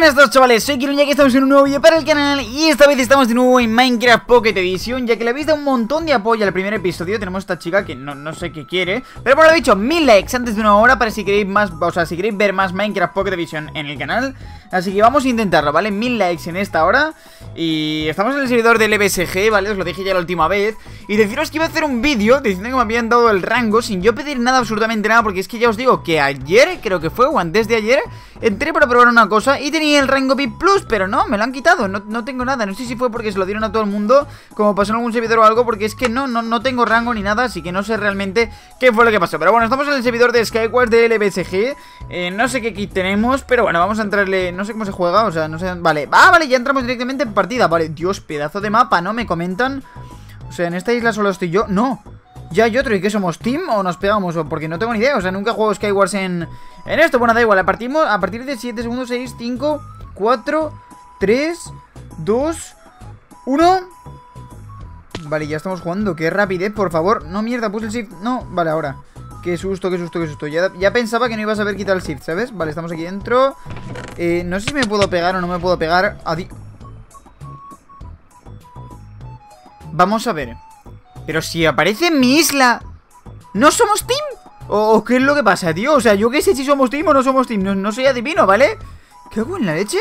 buenas a todos, chavales, soy Kirón y aquí estamos en un nuevo vídeo para el canal. Y esta vez estamos de nuevo en Minecraft Pocket Edition, ya que le habéis dado un montón de apoyo al primer episodio. Tenemos esta chica que no sé qué quiere, pero por lo dicho, 1000 likes antes de una hora para si queréis más, o sea, si queréis ver más Minecraft Pocket Edition en el canal. Así que vamos a intentarlo, ¿vale? 1000 likes en esta hora. Y estamos en el servidor del LBSG, ¿vale? Os lo dije ya la última vez. Y deciros que iba a hacer un vídeo diciendo que me habían dado el rango sin yo pedir nada, absolutamente nada, porque es que ya os digo que ayer, creo que fue, o antes de ayer, entré para probar una cosa y tenía el rango VIP Plus, pero no, me lo han quitado, no tengo nada. No sé si fue porque se lo dieron a todo el mundo, como pasó en algún servidor o algo, porque es que no tengo rango ni nada, así que no sé realmente qué fue lo que pasó. Pero bueno, estamos en el servidor de Skywars de LBSG, no sé qué kit tenemos, pero bueno, vamos a entrarle, no sé cómo se juega, o sea, no sé, vale, vale, ya entramos directamente en partida, vale, Dios, pedazo de mapa, ¿no? Me comentan, o sea, en esta isla solo estoy yo, no. Ya hay otro, ¿y qué somos? ¿Team o nos pegamos? Porque no tengo ni idea, o sea, nunca he jugado Skywars en esto. Bueno, da igual, a partir de 7 segundos, 6, 5, 4, 3, 2, 1. Vale, ya estamos jugando, qué rapidez, por favor. No, mierda, puse el shift, no, vale, ahora. Qué susto, qué susto, qué susto. Ya pensaba que no ibas a saber quitar el shift, ¿sabes? Vale, estamos aquí dentro. No sé si me puedo pegar o no me puedo pegar. Vamos a ver. Pero si aparece en mi isla, ¿no somos team? ¿O qué es lo que pasa, tío? O sea, yo qué sé si somos team o no somos team. No soy adivino, ¿vale? ¿Qué hago en la leche?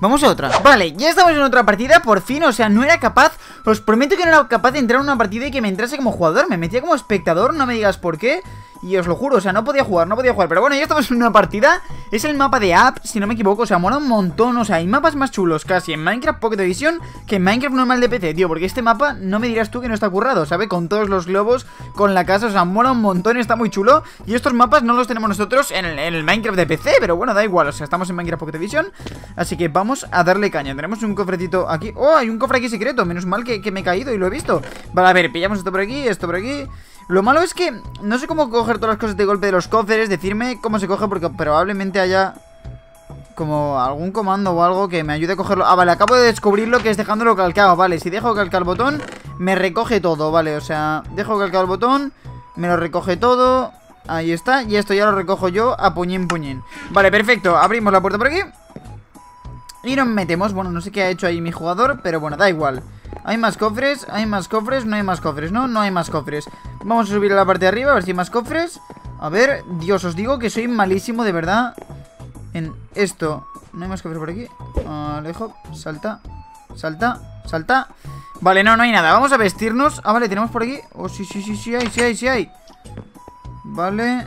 Vamos a otra. Vale, ya estamos en otra partida, por fin. O sea, no era capaz, os prometo que no era capaz de entrar en una partida y que me entrase como jugador. Me metía como espectador, no me digas por qué. Y os lo juro, o sea, no podía jugar. Pero bueno, ya estamos en una partida. Es el mapa de App, si no me equivoco, o sea, mola un montón. O sea, hay mapas más chulos casi en Minecraft Pocket Edition que en Minecraft normal de PC, tío. Porque este mapa, no me dirás tú que no está currado, ¿sabes? Con todos los globos, con la casa, o sea, mola un montón, está muy chulo. Y estos mapas no los tenemos nosotros en el Minecraft de PC, pero bueno, da igual, o sea, estamos en Minecraft Pocket Edition. Así que vamos a darle caña. Tenemos un cofrecito aquí. ¡Oh, hay un cofre aquí secreto! Menos mal que me he caído y lo he visto. Vale, a ver, pillamos esto por aquí, esto por aquí. Lo malo es que no sé cómo coger todas las cosas de golpe de los cofres. Decirme cómo se coge, porque probablemente haya como algún comando o algo que me ayude a cogerlo. Ah, vale, acabo de descubrirlo, que es dejándolo calcado. Vale, si dejo calcado el botón, me recoge todo, vale, o sea, dejo calcado el botón, me lo recoge todo. Ahí está, y esto ya lo recojo yo a puñín puñín. Vale, perfecto, abrimos la puerta por aquí y nos metemos. Bueno, no sé qué ha hecho ahí mi jugador, pero bueno, da igual. Hay más cofres, no hay más cofres, ¿no? No hay más cofres. Vamos a subir a la parte de arriba, a ver si hay más cofres. A ver, Dios, os digo que soy malísimo, de verdad, en esto. No hay más cofres por aquí. Alejo, salta, salta, salta. Vale, no hay nada, vamos a vestirnos. Ah, vale, tenemos por aquí. Oh, sí hay. Vale.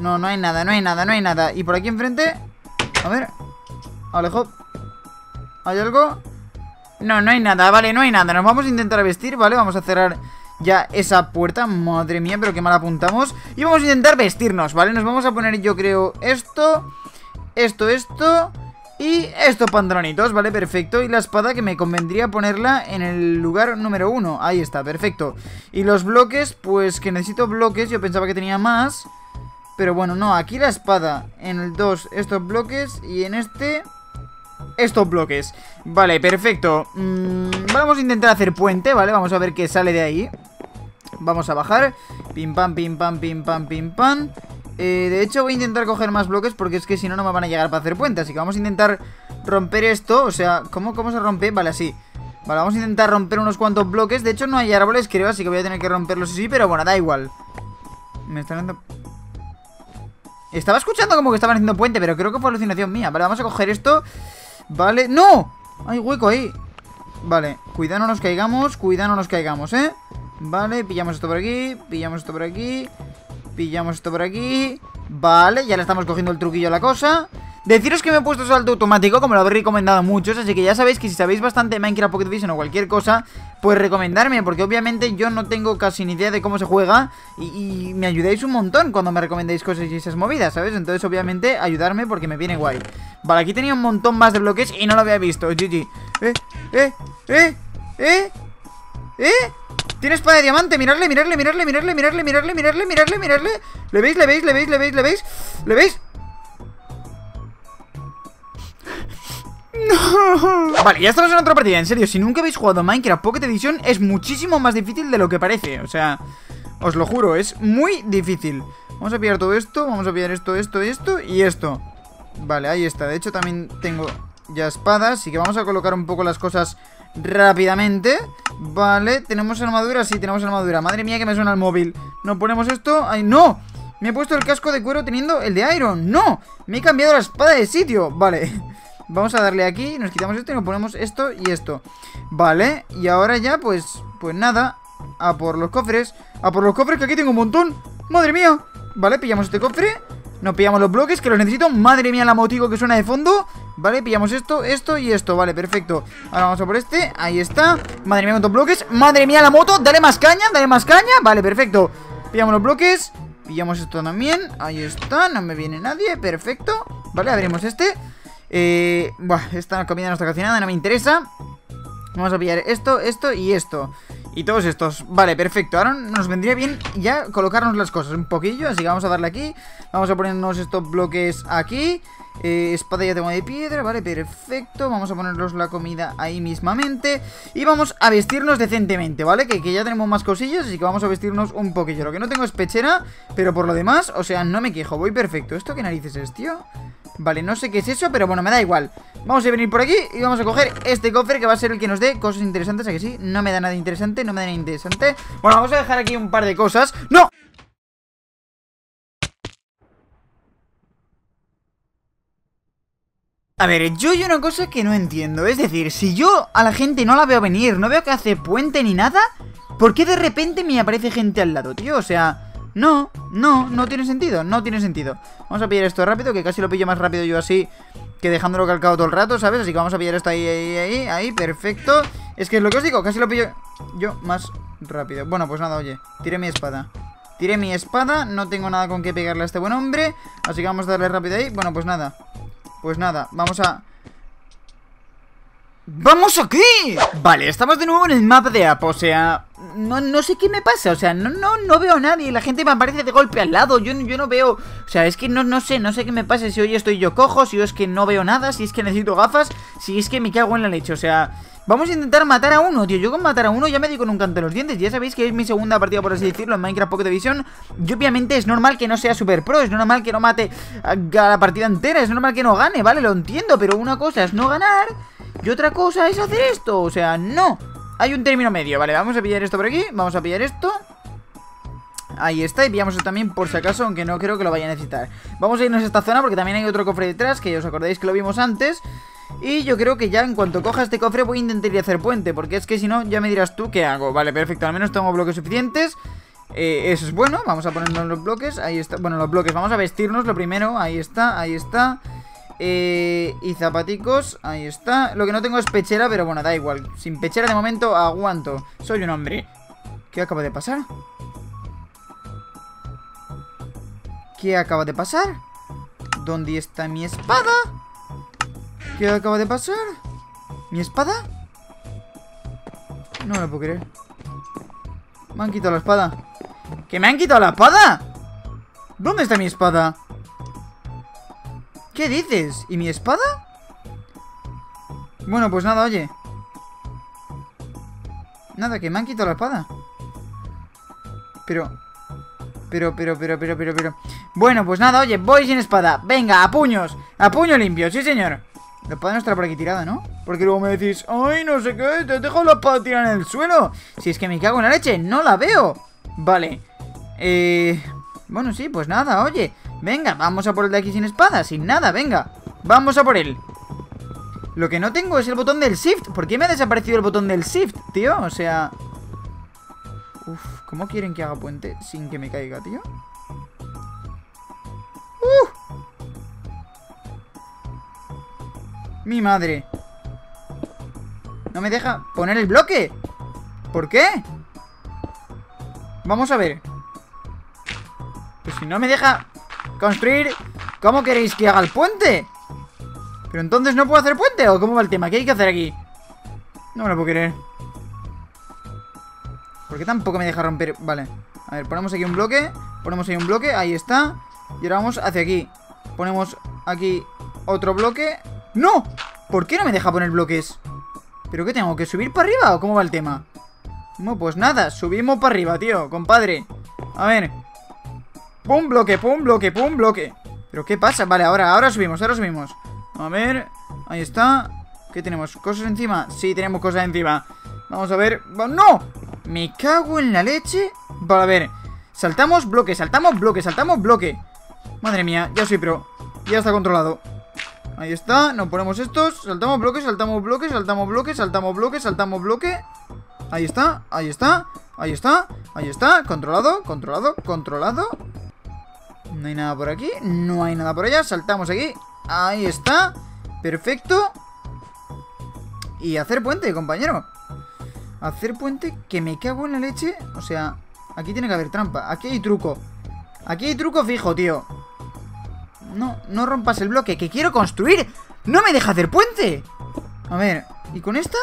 No hay nada. Y por aquí enfrente, a ver, alejo. ¿Hay algo? No hay nada, vale, no hay nada. Nos vamos a intentar vestir, vale, vamos a cerrar ya esa puerta. Madre mía, pero qué mal apuntamos. Y vamos a intentar vestirnos, vale. Nos vamos a poner, yo creo, esto y estos pantalonitos, vale, perfecto. Y la espada, que me convendría ponerla en el lugar número 1, ahí está, perfecto. Y los bloques, pues que necesito bloques. Yo pensaba que tenía más, pero bueno, no, aquí la espada, en el 2 estos bloques, y en este estos bloques. Vale, perfecto. Vamos a intentar hacer puente, ¿vale? Vamos a ver qué sale de ahí. Vamos a bajar. Pim, pam, pim, pam, pim, pam, pim, pam. De hecho voy a intentar coger más bloques, porque es que si no, no me van a llegar para hacer puente. Así que vamos a intentar romper esto. O sea, ¿cómo se rompe? Vale, así. Vale, vamos a intentar romper unos cuantos bloques. De hecho no hay árboles, creo, así que voy a tener que romperlos así. Pero bueno, da igual. Me están dando... Estaba escuchando como que estaban haciendo puente, pero creo que fue alucinación mía. Vale, vamos a coger esto. Vale, ¡no! Hay hueco ahí. Vale, cuidado no nos caigamos, ¿eh? Vale, pillamos esto por aquí, pillamos esto por aquí, pillamos esto por aquí. Vale, ya le estamos cogiendo el truquillo a la cosa. Deciros que me he puesto salto automático, como lo habéis recomendado muchos, así que ya sabéis que si sabéis bastante Minecraft Pocket Edition o cualquier cosa, pues recomendarme, porque obviamente yo no tengo casi ni idea de cómo se juega y me ayudáis un montón cuando me recomendáis cosas y esas movidas, ¿sabes? Entonces obviamente ayudarme, porque me viene guay. Vale, aquí tenía un montón más de bloques y no lo había visto, GG. Tiene espada de diamante, miradle. ¿Le veis? Vale, ya estamos en otra partida, en serio. Si nunca habéis jugado Minecraft Pocket Edition, es muchísimo más difícil de lo que parece. O sea, os lo juro, es muy difícil. Vamos a pillar todo esto, vamos a pillar esto, esto y esto. Vale, ahí está. De hecho también tengo ya espadas, así que vamos a colocar un poco las cosas rápidamente. Vale, tenemos armadura, sí, tenemos armadura. Madre mía que me suena el móvil. No ponemos esto. ¡Ay, no! Me he puesto el casco de cuero teniendo el de Iron. ¡No! Me he cambiado la espada de sitio. Vale, vamos a darle aquí. Nos quitamos esto y nos ponemos esto y esto. Vale, y ahora ya pues nada, a por los cofres. A por los cofres, que aquí tengo un montón. ¡Madre mía! Vale, pillamos este cofre. Nos pillamos los bloques, que los necesito. Madre mía, la motico que suena de fondo. Vale, pillamos esto, esto y esto. Vale, perfecto. Ahora vamos a por este. Ahí está. Madre mía, cuántos bloques. Madre mía, la moto. Dale más caña, dale más caña. Vale, perfecto. Pillamos los bloques. Pillamos esto también. Ahí está. No me viene nadie. Perfecto. Vale, abrimos este. Esta comida no está cocinada, no me interesa. Vamos a pillar esto, esto y esto. Y todos estos. Vale, perfecto. Ahora nos vendría bien ya colocarnos las cosas un poquillo. Así que vamos a darle aquí. Vamos a ponernos estos bloques aquí. Espada ya tengo de piedra. Vale, perfecto. Vamos a ponernos la comida ahí mismamente. Y vamos a vestirnos decentemente, ¿vale? Que ya tenemos más cosillas, así que vamos a vestirnos un poquillo. Lo que no tengo es pechera, pero por lo demás, o sea, no me quejo. Voy perfecto. ¿Esto qué narices es, tío? Vale, no sé qué es eso, pero bueno, me da igual. Vamos a venir por aquí y vamos a coger este cofre, que va a ser el que nos dé cosas interesantes. ¿A que sí? No me da nada interesante, no me da nada interesante. Bueno, vamos a dejar aquí un par de cosas. ¡No! A ver, yo hay una cosa que no entiendo. Es decir, si yo a la gente no la veo venir, no veo que hace puente ni nada, ¿por qué de repente me aparece gente al lado, tío? O sea... No tiene sentido, no tiene sentido. Vamos a pillar esto rápido, que casi lo pillo más rápido yo así que dejándolo calcado todo el rato, ¿sabes? Así que vamos a pillar esto ahí, perfecto. Es que es lo que os digo, casi lo pillo yo más rápido. Bueno, pues nada, oye, tiré mi espada, no tengo nada con qué pegarle a este buen hombre, así que vamos a darle rápido ahí. Bueno, pues nada, vamos a... ¡Vamos aquí! Vale, estamos de nuevo en el mapa de App, o sea... No sé qué me pasa, o sea, no veo a nadie. La gente me aparece de golpe al lado, yo no veo... O sea, es que no sé qué me pasa. Si hoy estoy yo cojo, si es que no veo nada, si es que necesito gafas, si es que me cago en la leche, o sea... Vamos a intentar matar a uno, tío. Yo con matar a uno ya me di con un canto en los dientes. Ya sabéis que es mi segunda partida, por así decirlo, en Minecraft Pocket Edition. Y obviamente es normal que no sea super pro. Es normal que no mate a la partida entera. Es normal que no gane, ¿vale? Lo entiendo. Pero una cosa es no ganar y otra cosa es hacer esto. O sea, no. Hay un término medio, ¿vale? Vamos a pillar esto por aquí. Vamos a pillar esto. Ahí está, y pillamos esto también por si acaso, aunque no creo que lo vaya a necesitar. Vamos a irnos a esta zona porque también hay otro cofre detrás, que ya os acordáis que lo vimos antes. Y yo creo que ya en cuanto coja este cofre voy a intentar hacer puente, porque es que si no ya me dirás tú qué hago. Vale, perfecto, al menos tengo bloques suficientes. Eso es bueno, vamos a ponernos los bloques. Ahí está, bueno, los bloques, vamos a vestirnos lo primero. Ahí está. Y zapaticos, ahí está. Lo que no tengo es pechera, pero bueno, da igual. Sin pechera de momento aguanto. Soy un hombre. ¿Qué acaba de pasar? ¿Qué acaba de pasar? ¿Dónde está mi espada? ¿Qué acaba de pasar? ¿Mi espada? No me lo puedo creer. Me han quitado la espada. ¿Que me han quitado la espada? ¿Dónde está mi espada? ¿Qué dices? ¿Y mi espada? Bueno, pues nada, oye. Nada, que me han quitado la espada. Pero... Bueno, pues nada, oye, voy sin espada. Venga, a puños. A puño limpio, sí señor. La espada no estará por aquí tirada, ¿no? Porque luego me decís, ay, no sé qué, te dejo la espada tirada en el suelo. Si es que me cago en la leche, no la veo. Vale. Bueno, sí, pues nada, oye. Venga, vamos a por el de aquí sin espada, sin nada, venga. Vamos a por él. Lo que no tengo es el botón del shift. ¿Por qué me ha desaparecido el botón del shift, tío? O sea... Uf, ¿cómo quieren que haga puente sin que me caiga, tío? ¡Uh! ¡Mi madre! No me deja poner el bloque. ¿Por qué? Vamos a ver. Pues si no me deja construir, ¿cómo queréis que haga el puente? ¿Pero entonces no puedo hacer puente? ¿O cómo va el tema? ¿Qué hay que hacer aquí? No me lo puedo creer. Porque tampoco me deja romper. Vale, a ver, ponemos aquí un bloque. Ponemos ahí un bloque, ahí está. Y ahora vamos hacia aquí. Ponemos aquí otro bloque. ¡No! ¿Por qué no me deja poner bloques? ¿Pero qué tengo? ¿Que subir para arriba o cómo va el tema? No, pues nada, subimos para arriba, tío, compadre. A ver. ¡Pum bloque, pum bloque, pum bloque! ¿Pero qué pasa? Vale, ahora subimos, a ver, ahí está. ¿Qué tenemos? ¿Cosas encima? Sí, tenemos cosas encima. Vamos a ver. ¡No! Me cago en la leche. Vale, a ver. Saltamos bloque, Madre mía, ya soy pro. Ya está controlado. Ahí está, nos ponemos estos. Saltamos bloque, saltamos bloque. Ahí está, Controlado, No hay nada por aquí, no hay nada por allá. Saltamos aquí, ahí está. Perfecto. Y hacer puente, compañero. Hacer puente, que me cago en la leche. O sea, aquí tiene que haber trampa. Aquí hay truco. Aquí hay truco fijo, tío. No, no rompas el bloque, que quiero construir. No me deja hacer puente. A ver, ¿y con esta?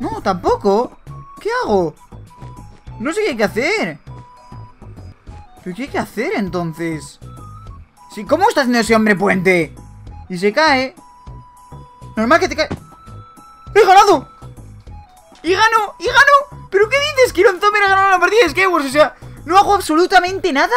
No, tampoco. ¿Qué hago? No sé qué hay que hacer. ¿Pero qué hay que hacer entonces? Sí, ¿cómo está haciendo ese hombre puente? Y se cae. Normal que te cae. ¡He ganado! ¡Y ganó! ¿Pero qué dices? Kirón Zombie ha ganado la partida de Skywars. O sea, no hago absolutamente nada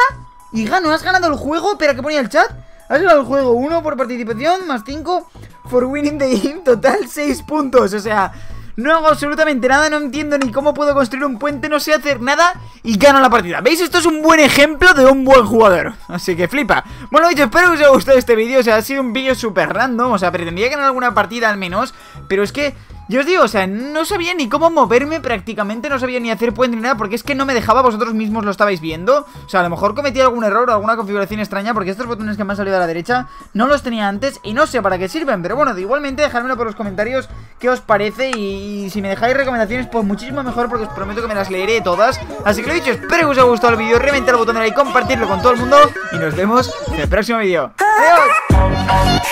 y gano. ¿Has ganado el juego? Pero que ponía el chat. Has ganado el juego. 1 por participación, más 5 for winning the game. Total 6 puntos. O sea, no hago absolutamente nada. No entiendo ni cómo puedo construir un puente. No sé hacer nada y gano la partida. ¿Veis? Esto es un buen ejemplo de un buen jugador. Así que flipa. Bueno, dicho, espero que os haya gustado este vídeo. O sea, ha sido un vídeo súper random. O sea, pretendía ganar alguna partida al menos. Pero es que... yo os digo, o sea, no sabía ni cómo moverme prácticamente, no sabía ni hacer puente ni nada, porque es que no me dejaba, vosotros mismos lo estabais viendo. O sea, a lo mejor cometí algún error o alguna configuración extraña, porque estos botones que me han salido a la derecha no los tenía antes y no sé para qué sirven. Pero bueno, igualmente dejadmelo por los comentarios qué os parece y si me dejáis recomendaciones, pues muchísimo mejor, porque os prometo que me las leeré todas. Así que lo dicho, espero que os haya gustado el vídeo, reventar el botón de like, compartirlo con todo el mundo y nos vemos en el próximo vídeo. ¡Adiós!